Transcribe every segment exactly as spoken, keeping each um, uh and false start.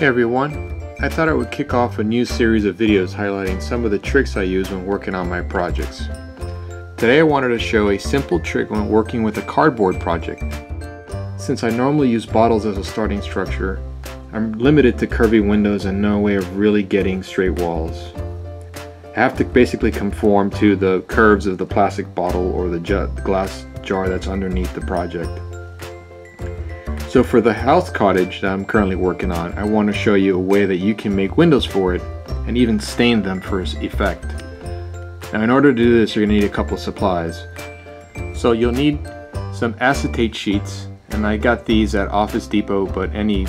Hey everyone, I thought I would kick off a new series of videos highlighting some of the tricks I use when working on my projects. Today I wanted to show a simple trick when working with a cardboard project. Since I normally use bottles as a starting structure, I'm limited to curvy windows and no way of really getting straight walls. I have to basically conform to the curves of the plastic bottle or the glass jar that's underneath the project. So for the house cottage that I'm currently working on, I want to show you a way that you can make windows for it and even stain them for effect. Now in order to do this, you're going to need a couple of supplies. So you'll need some acetate sheets, and I got these at Office Depot, but any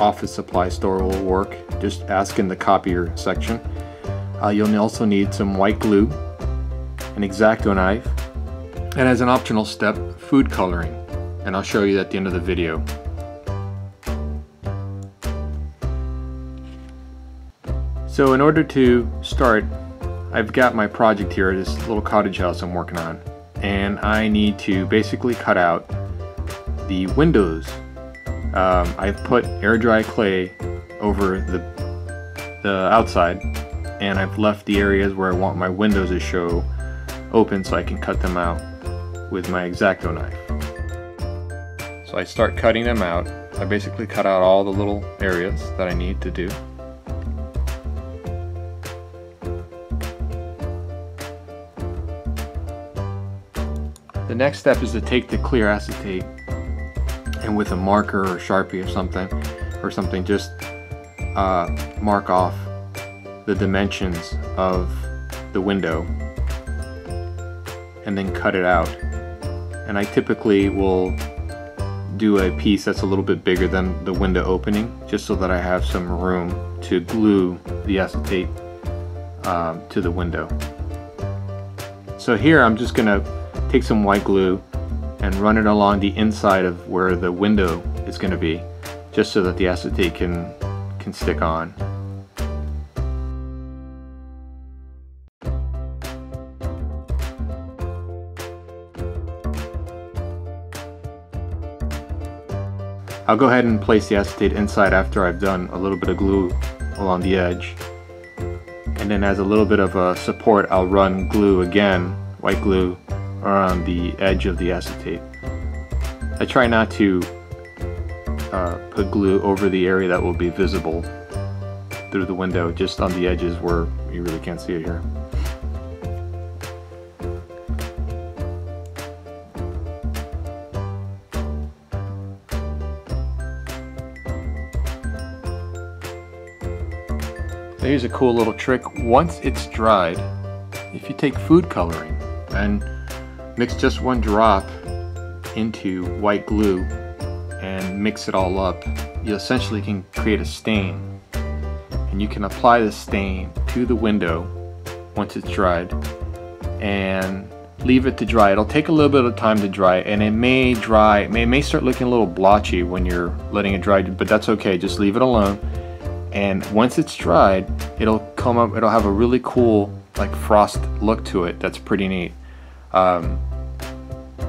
office supply store will work. Just ask in the copier section. Uh, you'll also need some white glue, an X-Acto knife, and as an optional step, food coloring. And I'll show you at the end of the video. So in order to start, I've got my project here, this little cottage house I'm working on, and I need to basically cut out the windows. Um, I put air dry clay over the, the outside, and I've left the areas where I want my windows to show open so I can cut them out with my X-Acto knife. So I start cutting them out. I basically cut out all the little areas that I need to do. The next step is to take the clear acetate and with a marker or Sharpie or something, or something just uh, mark off the dimensions of the window and then cut it out. And I typically will do a piece that's a little bit bigger than the window opening just so that I have some room to glue the acetate um, to the window. So here I'm just gonna take some white glue and run it along the inside of where the window is gonna be just so that the acetate can, can stick on. I'll go ahead and place the acetate inside after I've done a little bit of glue along the edge. And then as a little bit of a support, I'll run glue again, white glue, around the edge of the acetate. I try not to uh, put glue over the area that will be visible through the window, just on the edges where you really can't see it here. Here's a cool little trick. Once it's dried, if you take food coloring and mix just one drop into white glue and mix it all up, you essentially can create a stain. And you can apply the stain to the window once it's dried and leave it to dry. It'll take a little bit of time to dry, and it may dry, it may, it may start looking a little blotchy when you're letting it dry, but that's okay, just leave it alone. And once it's dried, it'll come up, it'll have a really cool like frost look to it. That's pretty neat. Um,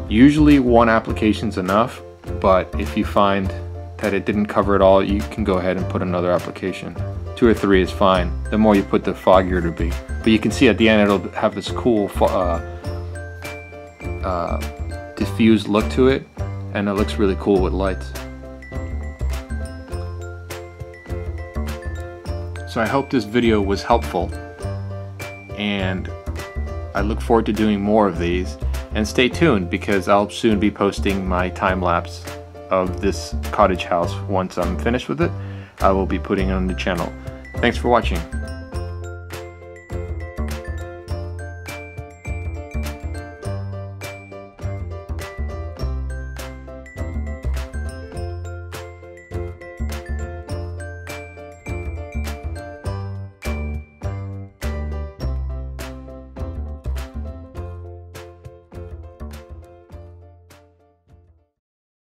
usually one application's enough, but if you find that it didn't cover it all, you can go ahead and put another application. Two or three is fine. The more you put, the foggier it'll be. But you can see at the end, it'll have this cool uh, uh, diffused look to it, and it looks really cool with lights. So I hope this video was helpful, and I look forward to doing more of these, and stay tuned because I'll soon be posting my time-lapse of this cottage house. Once I'm finished with it, I will be putting it on the channel. Thanks for watching.